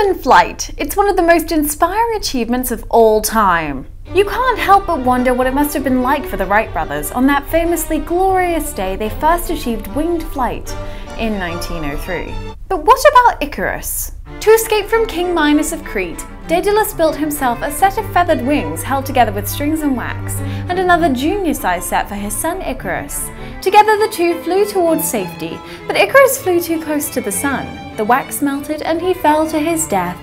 human flight. It's one of the most inspiring achievements of all time. You can't help but wonder what it must have been like for the Wright brothers on that famously glorious day they first achieved winged flight in 1903. But what about Icarus? To escape from King Minos of Crete, Daedalus built himself a set of feathered wings held together with strings and wax, and another junior-sized set for his son Icarus. Together the two flew towards safety, but Icarus flew too close to the sun. The wax melted and he fell to his death.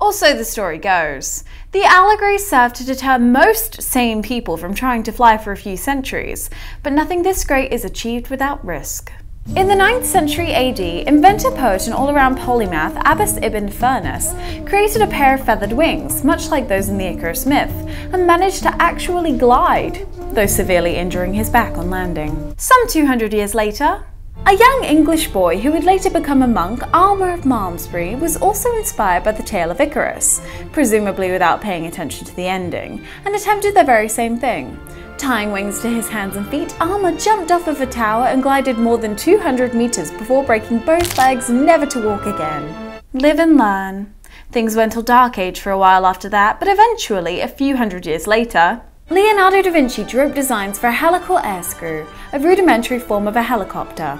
Or so the story goes. The allegory served to deter most sane people from trying to fly for a few centuries, but nothing this great is achieved without risk. In the 9th century AD, inventor, poet and all-around polymath Abbas Ibn Firnas created a pair of feathered wings, much like those in the Icarus myth, and managed to actually glide, though severely injuring his back on landing. Some 200 years later, a young English boy who would later become a monk, Eilmer of Malmesbury, was also inspired by the tale of Icarus, presumably without paying attention to the ending, and attempted the very same thing. Tying wings to his hands and feet, Eilmer jumped off of a tower and glided more than 200 meters before breaking both legs, never to walk again. Live and learn. Things went till Dark Age for a while after that, but eventually, a few hundred years later, Leonardo da Vinci drew up designs for a helical air screw, a rudimentary form of a helicopter.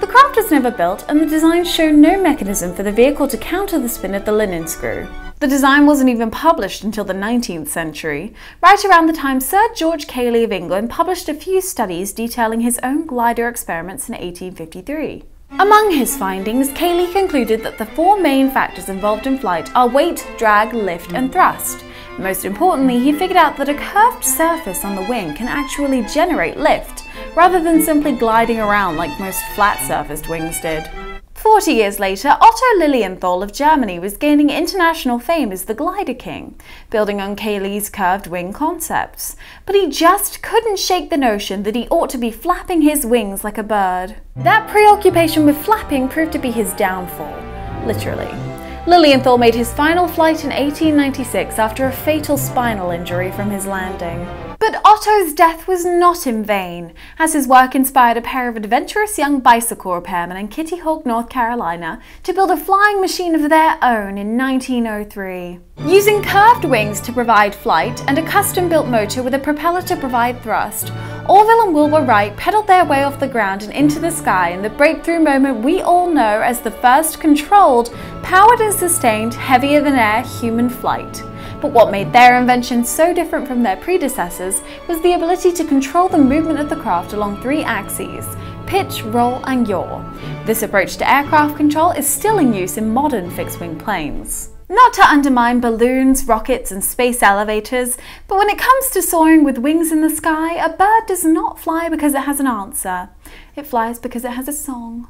The craft was never built, and the designs show no mechanism for the vehicle to counter the spin of the linen screw. The design wasn't even published until the 19th century, right around the time Sir George Cayley of England published a few studies detailing his own glider experiments in 1853. Among his findings, Cayley concluded that the four main factors involved in flight are weight, drag, lift and thrust. Most importantly, he figured out that a curved surface on the wing can actually generate lift, rather than simply gliding around like most flat-surfaced wings did. 40 years later, Otto Lilienthal of Germany was gaining international fame as the Glider King, building on Cayley's curved wing concepts. But he just couldn't shake the notion that he ought to be flapping his wings like a bird. That preoccupation with flapping proved to be his downfall, literally. Lilienthal made his final flight in 1896 after a fatal spinal injury from his landing. But Otto's death was not in vain, as his work inspired a pair of adventurous young bicycle repairmen in Kitty Hawk, North Carolina, to build a flying machine of their own in 1903. Using curved wings to provide flight and a custom-built motor with a propeller to provide thrust, Orville and Wilbur Wright pedaled their way off the ground and into the sky in the breakthrough moment we all know as the first controlled, powered and sustained, heavier-than-air human flight. But what made their invention so different from their predecessors was the ability to control the movement of the craft along three axes: pitch, roll and yaw. This approach to aircraft control is still in use in modern fixed-wing planes. Not to undermine balloons, rockets and space elevators, but when it comes to soaring with wings in the sky, a bird does not fly because it has an answer. It flies because it has a song.